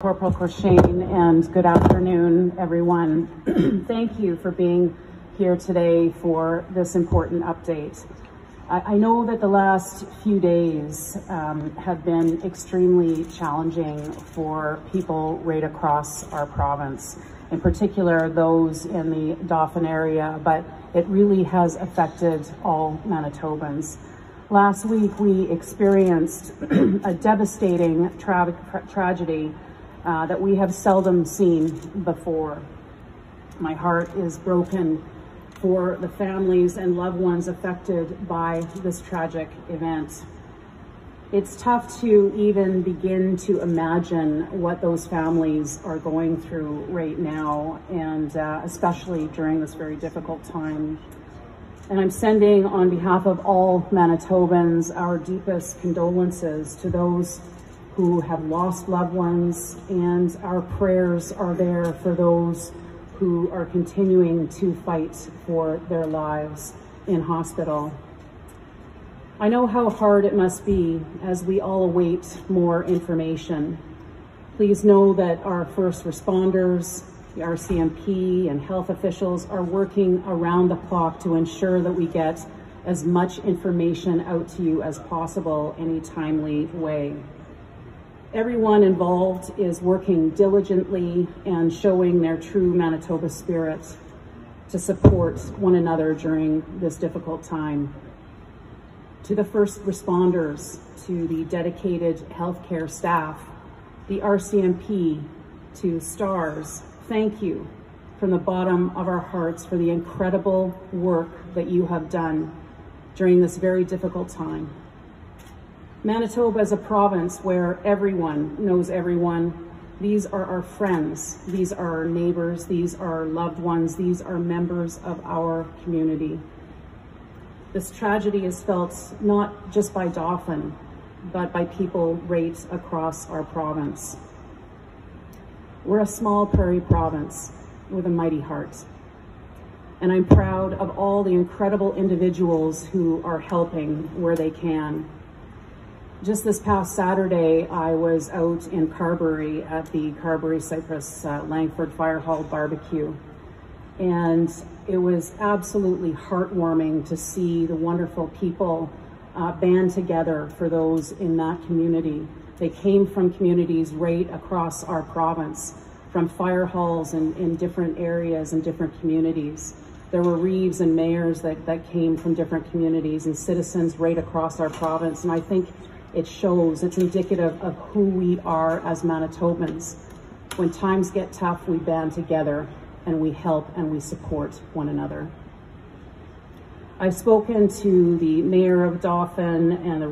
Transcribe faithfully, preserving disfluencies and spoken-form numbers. Corporal Corshane, and good afternoon, everyone. Thank you for being here today for this important update. I, I know that the last few days um, have been extremely challenging for people right across our province, in particular those in the Dauphin area, but it really has affected all Manitobans. Last week, we experienced a devastating tra tra tragedy Uh, that we have seldom seen before. My heart is broken for the families and loved ones affected by this tragic event. It's tough to even begin to imagine what those families are going through right now, and uh, especially during this very difficult time. And I'm sending, on behalf of all Manitobans, our deepest condolences to those who have lost loved ones, and our prayers are there for those who are continuing to fight for their lives in hospital. I know how hard it must be as we all await more information. Please know that our first responders, the R C M P, and health officials are working around the clock to ensure that we get as much information out to you as possible in a timely way. Everyone involved is working diligently and showing their true Manitoba spirit to support one another during this difficult time. To the first responders, to the dedicated healthcare staff, the R C M P, to STARS, thank you from the bottom of our hearts for the incredible work that you have done during this very difficult time. Manitoba is a province where everyone knows everyone. These are our friends, these are our neighbors, these are our loved ones, these are members of our community. This tragedy is felt not just by Dauphin, but by people right across our province. We're a small prairie province with a mighty heart. And I'm proud of all the incredible individuals who are helping where they can. Just this past Saturday, I was out in Carberry at the Carberry Cypress uh, Langford Fire Hall barbecue. And it was absolutely heartwarming to see the wonderful people uh, band together for those in that community. They came from communities right across our province, from fire halls in, in different areas and different communities. There were reeves and mayors that, that came from different communities, and citizens right across our province. And I think it shows, it's indicative of who we are as Manitobans. When times get tough, we band together and we help and we support one another. I've spoken to the mayor of Dauphin and the